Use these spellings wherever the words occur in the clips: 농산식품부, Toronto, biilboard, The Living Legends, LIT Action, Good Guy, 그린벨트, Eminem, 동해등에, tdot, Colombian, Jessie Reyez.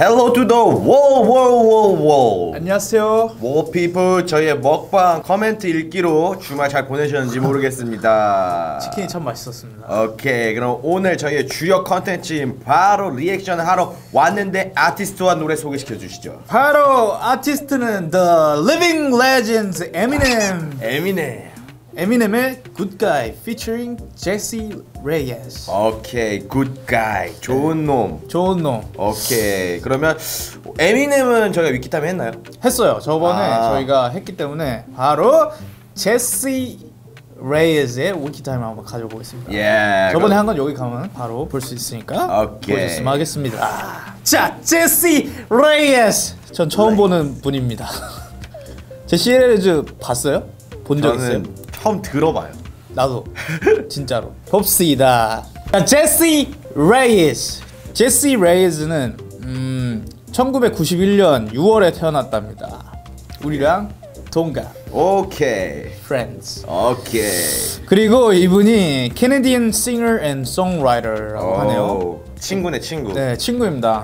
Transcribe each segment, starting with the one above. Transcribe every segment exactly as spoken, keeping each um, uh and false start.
Hello to the wall, wall, wall, wall. 안녕하세요. Wall people, 저희의 먹방 커멘트 읽기로 주말 잘 보내셨는지 모르겠습니다. 치킨이 참 맛있었습니다. 오케이, 그럼 오늘 저희의 주요 컨텐츠인 바로 리액션 하러 왔는데 아티스트와 노래 소개시켜 주시죠. 바로 아티스트는 The Living Legends, Eminem. Eminem. 에미넴의 Good Guy featuring Jessie Reyez. 오케이, Good Guy, 좋은 놈. 좋은 놈. 오케이, 그러면 에미넴은 저희가 위키탐 했나요? 했어요. 저번에 아. 저희가 했기 때문에 바로 Jessie Reyez의 위키타임 한번 가져보겠습니다. 예, 저번에 한 건 여기 가면 바로 볼 수 있으니까 오케이. 보여주시면 하겠습니다. 아. 자, Jessie Reyez. 전 처음 Reyes. 보는 분입니다. 제시 레이즈 봤어요? 본 적 있어요? 처음 들어봐요. 나도 진짜로. 봅시다. 자, 제시 레이즈. 제시 레이즈는 음, 천구백구십일 년 유월에 태어났답니다. 우리랑 동갑. 오케이. Friends. 오케이. 그리고 이분이 캐네디언 싱어 앤 송라이터라고 오, 하네요. 친구네 친구. 네, 친구입니다.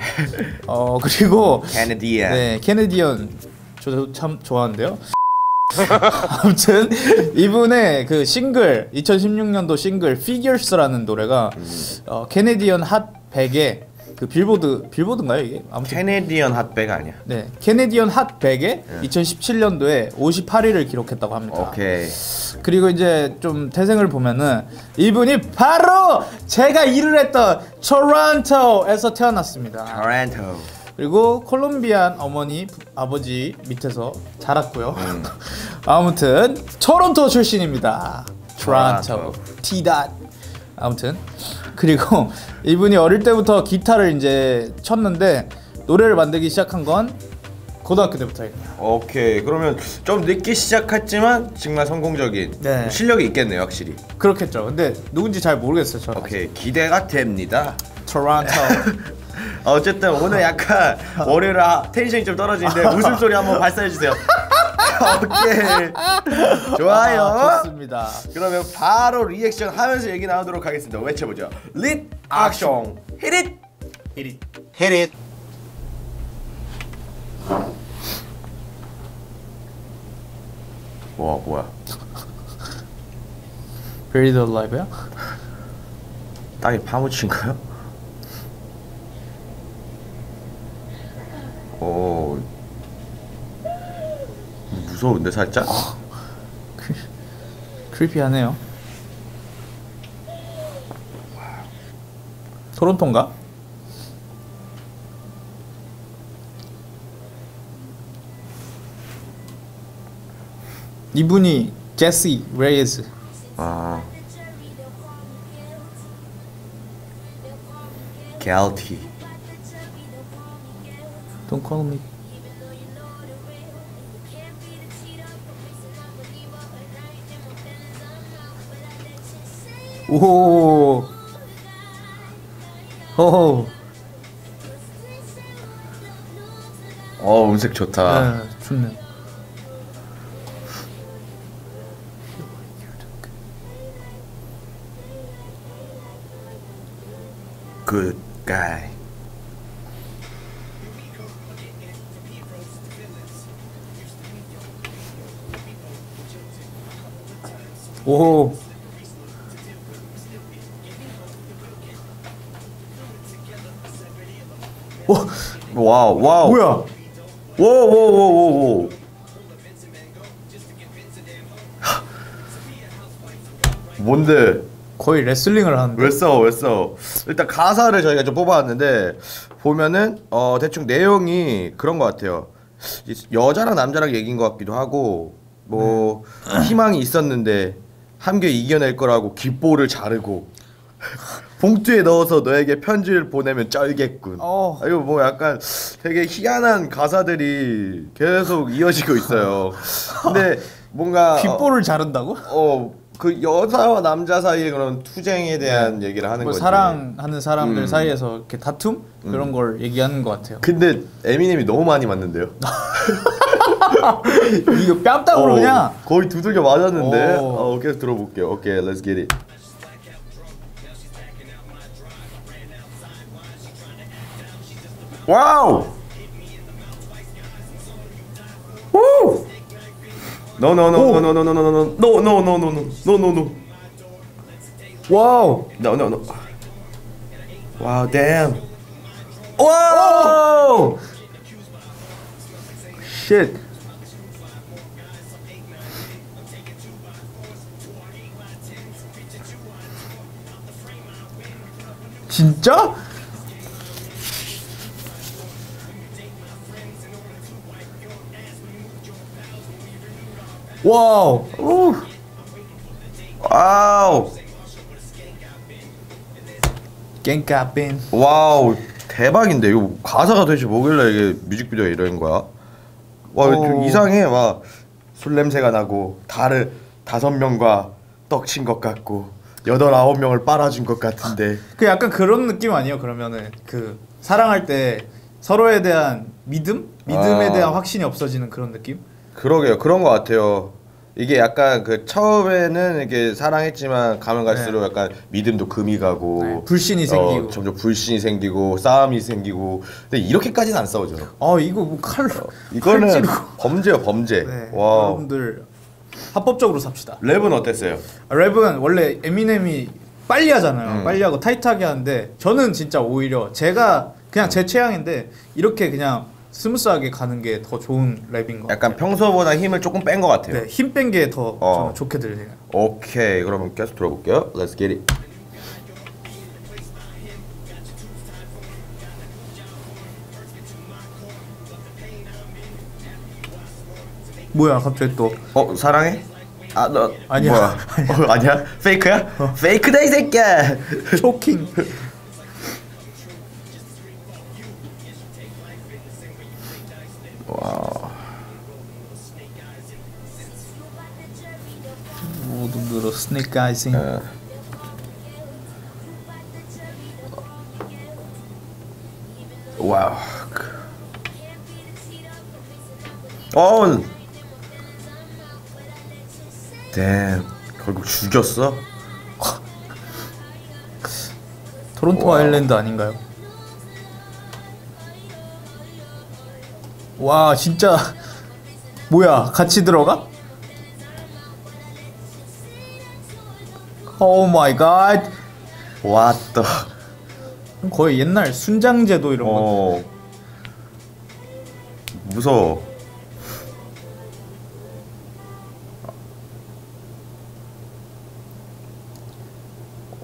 어, 그리고 캐네디언. 네, 캐네디언. 저도 참 좋아하는데요. 아무튼 이분의 그 싱글 이천십육 년도 싱글 Figures라는 노래가 어, 캐네디언 핫백에 그 빌보드 빌보드인가요 이게? 아무튼 캐네디언 핫백 아니야? 네, 캐네디언 핫백에 응. 이천십칠 년도에 오십팔 위를 기록했다고 합니다. 오케이. 그리고 이제 좀 태생을 보면은 이분이 바로 제가 일을 했던 토론토에서 태어났습니다. 토론토. 그리고 콜롬비안 어머니, 아버지 밑에서 자랐고요. 음. 아무튼 토론토 출신입니다. 토론토. T.dot. 아무튼 그리고 이분이 어릴 때부터 기타를 이제 쳤는데 노래를 만들기 시작한 건 고등학교 때부터입니다. 오케이, 그러면 좀 늦게 시작했지만 정말 성공적인 네. 실력이 있겠네요, 확실히. 그렇겠죠. 근데 누군지 잘 모르겠어요, 저는. 오케이, 기대가 됩니다. 토론토. 어쨌든 오늘 약간 월요일아 텐션이 좀 떨어지는데 웃음소리 한번 발사해주세요. 오케이, 좋아요. 아, 좋습니다. 그러면 바로 리액션 하면서 얘기 나누도록 하겠습니다. 외쳐보죠. 릿 액션. Hit it. Hit it. Hit it. 와, 뭐야. Buried Alive야? 땅에 파묻힌가요? 오, 무서운데 살짝? 어, 크리, 크리피하네요. 토론토인가? 이분이 제시 레이즈. 아, guilty. Don't call me. 오호. 호호. 어, 음색 좋다. 네, 좋네. Good guy. 오. 와. 와우, 와우. 뭐야? 오, 오, 오, 오, 오. 뭔데? 거의 레슬링을 하는데. 왜 싸워, 왜 싸워. 일단 가사를 저희가 좀 뽑아왔는데 보면은 어, 대충 내용이 그런 것 같아요. 여자랑 남자랑 얘기인 것 같기도 하고 뭐 네. 희망이 있었는데 함께 이겨낼 거라고 귓볼을 자르고 봉투에 넣어서 너에게 편지를 보내면 쩔겠군. 어. 이거 뭐 약간 되게 희한한 가사들이 계속 이어지고 있어요. 근데 뭔가 귓볼을 어, 자른다고? 어, 그 여자와 남자 사이의 그런 투쟁에 대한 네. 얘기를 하는 거지. 사랑하는 사람들 음. 사이에서 이렇게 다툼 음. 그런 걸 얘기하는 것 같아요. 근데 에미넴이 너무 많이 맞는데요. 이거 뺨따구로 그냥 거의 두들겨 맞았는데. 어, 계속 들어볼게요. 오케이, let's get it. Wow! Woo! No, no, no, oh. no, no, no, no, no, no, no, no, no, no, no, no. Wow! No, no, no. Wow, damn. Whoa! Oh. Shit. 진짜? 와우. 오. 와우. 깽까빈. 와우. 대박인데 이거 가사가 도대체 뭐길래 이게 뮤직비디오에 이런 거야? 와, 왜 좀 이상해. 막 술 냄새가 나고 달을 다섯 명과 떡친 것 같고 여덟 아홉 명을 빨아준 것 같은데. 그 약간 그런 느낌 아니에요? 그러면은 그 사랑할 때 서로에 대한 믿음, 믿음에 아. 대한 확신이 없어지는 그런 느낌? 그러게요, 그런 것 같아요. 이게 약간 그 처음에는 이렇게 사랑했지만 가면 갈수록 네. 약간 믿음도 금이 가고 네. 불신이 어, 생기고 점점 불신이 생기고 싸움이 생기고. 근데 이렇게까지는 안 싸우죠. 아 이거 뭐 칼로 어, 이거는 칼찌로. 범죄요 범죄. 네. 와. 여러분들 합법적으로 삽시다. 랩은 어땠어요? 아, 랩은 원래 에미넴이 빨리 하잖아요. 음. 빨리 하고 타이트하게 하는데 저는 진짜 오히려 제가 그냥 제 취향인데 이렇게 그냥 스무스하게 가는 게 더 좋은 랩인 것 같아요. 약간 평소보다 힘을 조금 뺀 것 같아요. 네, 힘 뺀 게 더 어. 좋게 들리네요. 오케이, 그러면 계속 들어볼게요. Let's get it. 뭐야, 갑자기 또 어? 사랑해? 아, 너 아니야. 뭐야? 아니야. 어, 아니야? 페이크야? 어. 페이크다 이 새끼야! 초킹. 와우. 모든 대로 스네이크 아이싱. 와우. 어. 댐. 결국 죽였어? 토론토 와우. 아일랜드 아닌가요? 와 진짜 뭐야 같이 들어가? 오 마이 갓. 왔다. 거의 옛날 순장제도 이런 어... 건데. 무서워.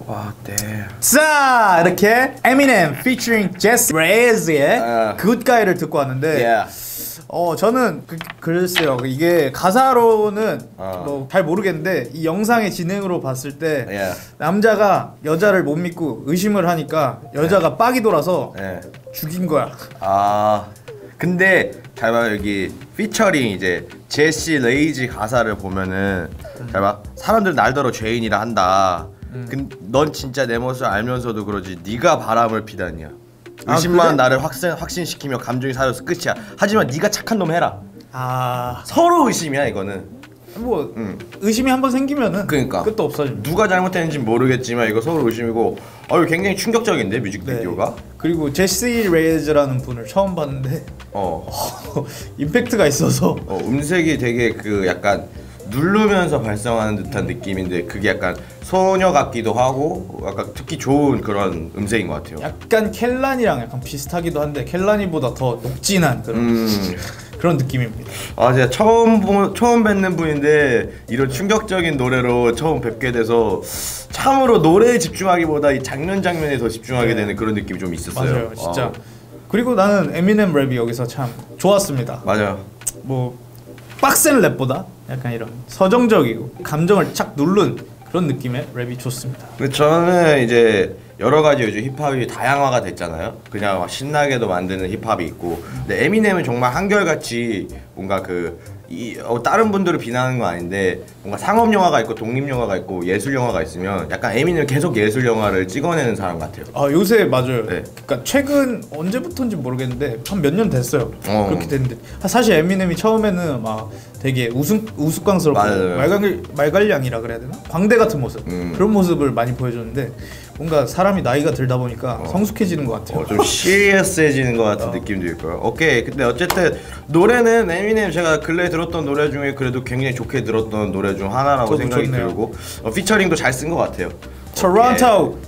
와 대. 자 이렇게 에미넴 featuring Jessie Reyez의 uh. Good Guy를 듣고 왔는데. Yeah. 어 저는 그, 글쎄요 이게 가사로는 어. 뭐 잘 모르겠는데 이 영상의 진행으로 봤을 때 yeah. 남자가 여자를 못 믿고 의심을 하니까 여자가 yeah. 빡이 돌아서 yeah. 죽인 거야. 아 근데 잘 봐요. 여기 피처링 이제 제시 레이즈 가사를 보면은 잘 봐. 사람들 날더러 죄인이라 한다. 음. 근데 넌 진짜 내 모습을 알면서도 그러지. 네가 바람을 피다니야. 의심만 아, 그래? 나를 확신, 확신시키며 감정이 사여서 끝이야. 하지만 네가 착한 놈 해라. 아 서로 의심이야 이거는. 뭐 응. 의심이 한번 생기면은 그러니까. 끝도 없어집니다. 누가 잘못했는지는 모르겠지만 이거 서로 의심이고. 아유 굉장히 충격적인데 뮤직비디오가. 네. 그리고 제시 레이즈라는 분을 처음 봤는데 어 임팩트가 있어서 어, 음색이 되게 그 약간 누르면서 발성하는 듯한 느낌인데 그게 약간 소녀 같기도 하고 약간 듣기 좋은 그런 음색인 것 같아요. 약간 켈란이랑 약간 비슷하기도 한데 켈란이보다 더 녹진한 그런 음. 그런 느낌입니다. 아 제가 처음 보, 처음 뵙는 분인데 이런 충격적인 노래로 처음 뵙게 돼서 참으로 노래에 집중하기보다 이 장면 장면에 더 집중하게 네. 되는 그런 느낌이 좀 있었어요. 맞아요, 진짜. 와. 그리고 나는 에미넴 랩이 여기서 참 좋았습니다. 맞아요. 뭐 빡센 랩보다 약간 이런 서정적이고 감정을 착 누른 그런 느낌의 랩이 좋습니다. 저는 이제 여러 가지 요즘 힙합이 다양화가 됐잖아요. 그냥 막 신나게도 만드는 힙합이 있고. 근데 에미넴은 정말 한결같이 뭔가 그 이, 어, 다른 분들을 비난하는 건 아닌데 뭔가 상업 영화가 있고 독립 영화가 있고 예술 영화가 있으면 약간 에미넴 계속 예술 영화를 찍어내는 사람 같아요. 아 요새 맞아요. 네. 그러니까 최근 언제부터인지 모르겠는데 한 몇 년 됐어요. 어. 그렇게 됐는데 사실 에미넴이 처음에는 막 되게 우승, 우스꽝스럽고 말갈, 말갈량이라 그래야 되나? 광대 같은 모습 음. 그런 모습을 많이 보여줬는데 뭔가 사람이 나이가 들다 보니까 어. 성숙해지는 것 같아요. 어, 좀 시리어스해지는 것 같은 어. 느낌도 있고요. 오케이. 근데 어쨌든 노래는 에미넴 제가 근래 들었던 노래 중에 그래도 굉장히 좋게 들었던 노래 중 하나라고 생각이 좋네요. 들고 어, 피처링도 잘 쓴 것 같아요. 토론토!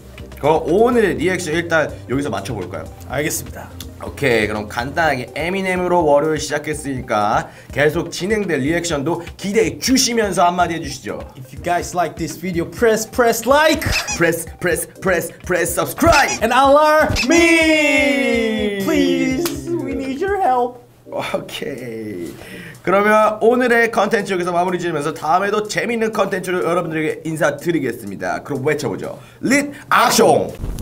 그럼 오늘 리액션 일단 여기서 맞춰볼까요? 알겠습니다. 오케이, 그럼 간단하게 에미넴으로 월요일 시작했으니까 계속 진행될 리액션도 기대해 주시면서 한마디 해주시죠. If you guys like this video, press press like, press press press press subscribe, and alarm me. Please, we need your help. 오케이. 그러면 오늘의 컨텐츠 여기서 마무리 지으면서 다음에도 재밌는 컨텐츠로 여러분들에게 인사드리겠습니다. 그럼 외쳐보죠. 릿 액션!